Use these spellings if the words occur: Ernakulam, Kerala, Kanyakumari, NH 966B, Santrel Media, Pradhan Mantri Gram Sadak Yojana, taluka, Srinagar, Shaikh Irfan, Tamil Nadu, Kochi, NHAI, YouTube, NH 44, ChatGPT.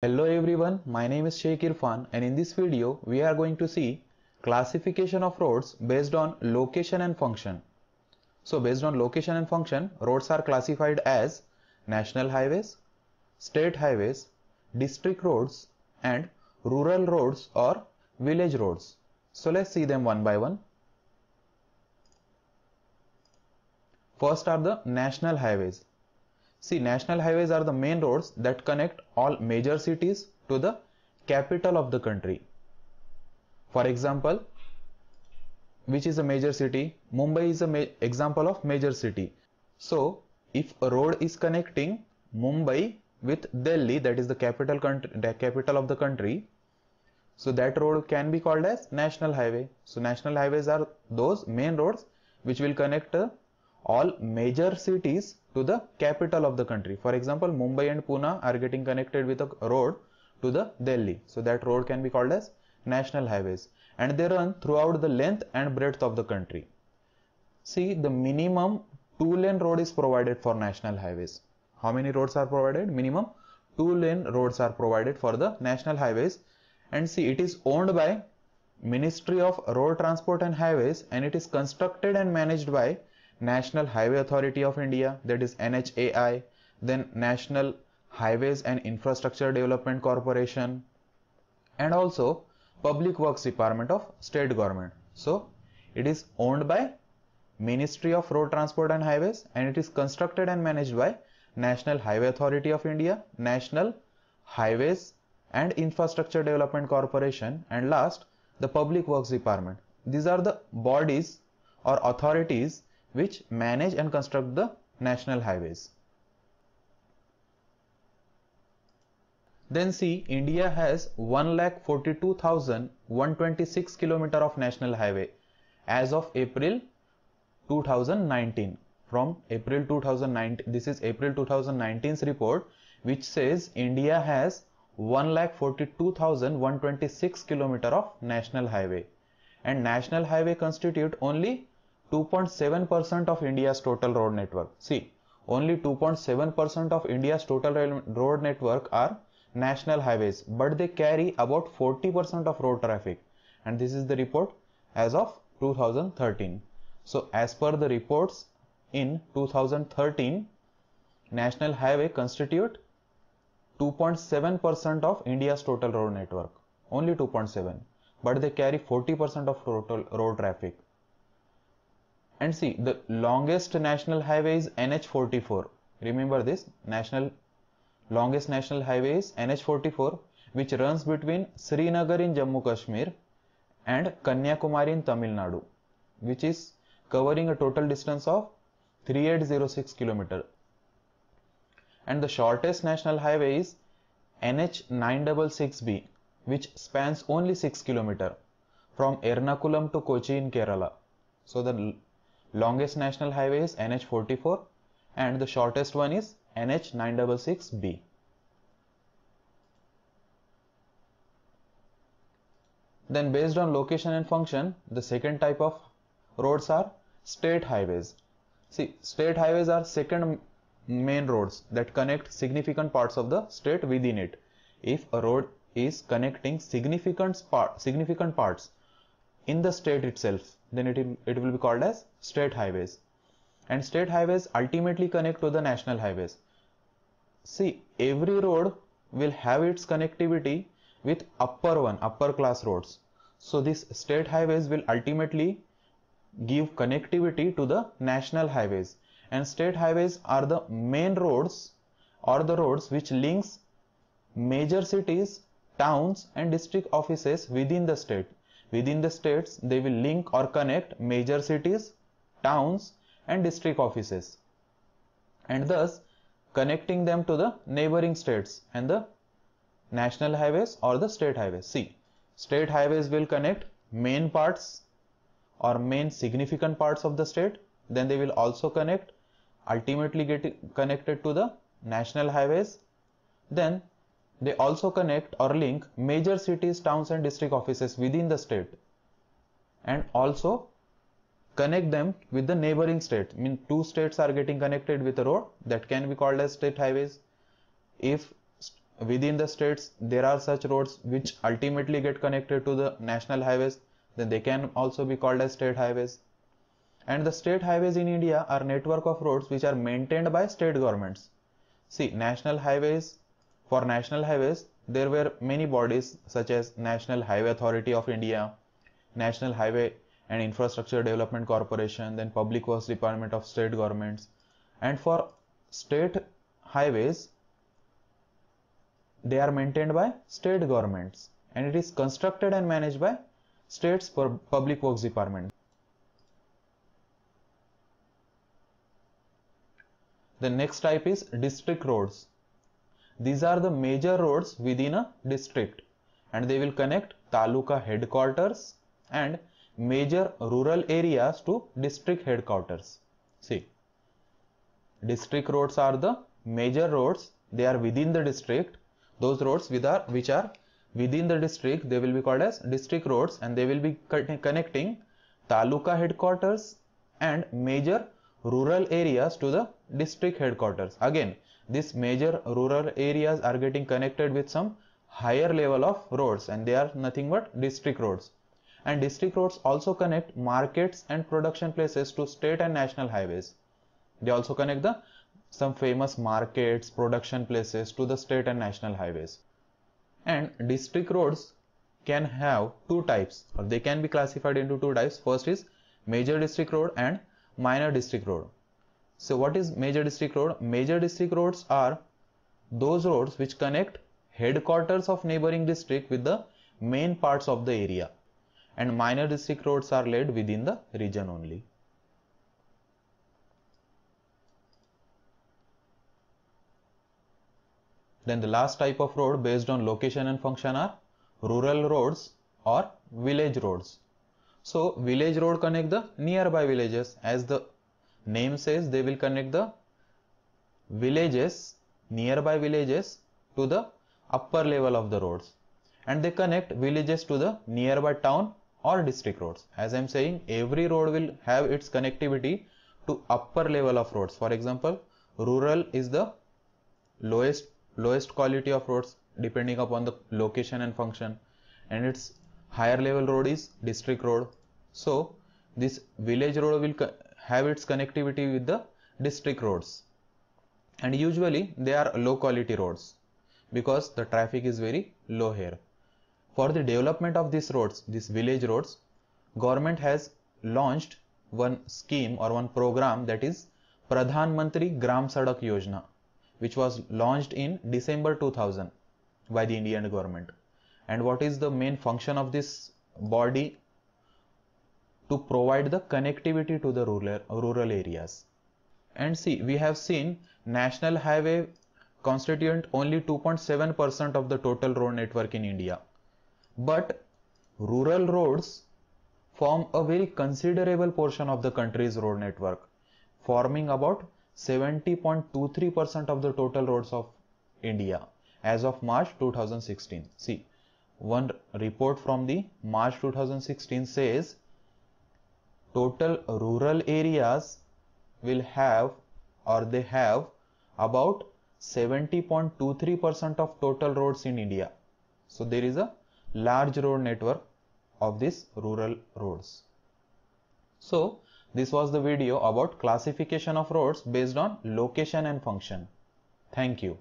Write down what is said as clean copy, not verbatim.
Hello everyone, my name is Shaikh Irfan and in this video we are going to see classification of roads based on location and function. So based on location and function, roads are classified as national highways, state highways, district roads and rural roads or village roads. So let's see them one by one. First are the national highways. See, national highways are the main roads that connect all major cities to the capital of the country. For example, which is a major city? Mumbai is an example of major city. So, if a road is connecting Mumbai with Delhi, that is the capital of the country, so that road can be called as national highway. So, national highways are those main roads which will connect all major cities to the capital of the country. For example, Mumbai and Pune are getting connected with a road to the Delhi. So that road can be called as national highways. And they run throughout the length and breadth of the country. See, the minimum 2-lane road is provided for national highways. How many roads are provided? Minimum 2-lane roads are provided for the national highways. And see, it is owned by Ministry of Road Transport and Highways and it is constructed and managed by National Highway Authority of India, that is NHAI, then National Highways and Infrastructure Development Corporation and also Public Works Department of State Government. So, it is owned by Ministry of Road Transport and Highways and it is constructed and managed by National Highway Authority of India, National Highways and Infrastructure Development Corporation and last, the Public Works Department. These are the bodies or authorities which manage and construct the national highways. Then see, India has 142,126 km of national highway as of April 2019. From April 2019, this is April 2019's report which says India has 142,126 km of national highway and national highway constitute only 2.7% of India's total road network. See, only 2.7% of India's total road network are national highways, but they carry about 40% of road traffic. And this is the report as of 2013. So, as per the reports in 2013, national highway constitute 2.7% of India's total road network. Only 2.7, but they carry 40% of total road traffic. And see, the longest national highway is NH 44. Remember this, longest national highway is NH 44, which runs between Srinagar in Jammu Kashmir and Kanyakumari in Tamil Nadu, which is covering a total distance of 3806 km. And the shortest national highway is NH 966B, which spans only 6 km from Ernakulam to Kochi in Kerala. So the longest national highway is NH 44 and the shortest one is NH 966B. Then based on location and function, the second type of roads are state highways. See, state highways are second main roads that connect significant parts of the state within it. If a road is connecting significant parts in the state itself, then it will be called as state highways. And state highways ultimately connect to the national highways. See, every road will have its connectivity with upper class roads. So these state highways will ultimately give connectivity to the national highways. And state highways are the main roads or the roads which links major cities, towns and district offices within the state. Within the states, they will link or connect major cities, towns and district offices and thus connecting them to the neighboring states and the national highways or the state highways. See, state highways will connect main parts or main significant parts of the state. Then they will also connect, ultimately get connected to the national highways. Then they also connect or link major cities, towns and district offices within the state and also connect them with the neighboring state. I mean, two states are getting connected with a road that can be called as state highways. If within the states there are such roads which ultimately get connected to the national highways, then they can also be called as state highways. And the state highways in India are network of roads which are maintained by state governments. See, national highways, for national highways there were many bodies such as National Highway Authority of India, National Highway and Infrastructure Development Corporation, then Public Works Department of state governments. And for state highways they are maintained by state governments and it is constructed and managed by states Public Works Department. The next type is district roads. These are the major roads within a district and they will connect taluka headquarters and major rural areas to district headquarters. See, district roads are the major roads, they are within the district. Those roads which are within the district, they will be called as district roads and they will be connecting taluka headquarters and major rural areas to the district headquarters. Again, these major rural areas are getting connected with some higher level of roads and they are nothing but district roads. And district roads also connect markets and production places to state and national highways. They also connect the some famous markets, production places to the state and national highways. And district roads can have two types, or they can be classified into two types. First is major district road and minor district road. So what is major district road? Major district roads are those roads which connect headquarters of neighboring district with the main parts of the area, and minor district roads are laid within the region only. Then the last type of road based on location and function are rural roads or village roads. So village road connect the nearby villages. As the name says, they will connect the villages, nearby villages to the upper level of the roads, and they connect villages to the nearby town or district roads. As I am saying, every road will have its connectivity to upper level of roads. For example, rural is the lowest quality of roads depending upon the location and function, and its higher level road is district road. So this village road will have its connectivity with the district roads, and usually they are low quality roads because the traffic is very low here. For the development of these roads, these village roads, government has launched one scheme or one program, that is Pradhan Mantri Gram Sadak Yojana, which was launched in December 2000 by the Indian government. And what is the main function of this body? To provide the connectivity to the rural areas. And see, we have seen national highway constituent only 2.7% of the total road network in India. But rural roads form a very considerable portion of the country's road network, forming about 70.23% of the total roads of India as of March 2016. See, one report from the March 2016 says total rural areas will have, or they have, about 70.23% of total roads in India. So there is a large road network of these rural roads. So this was the video about classification of roads based on location and function. Thank you.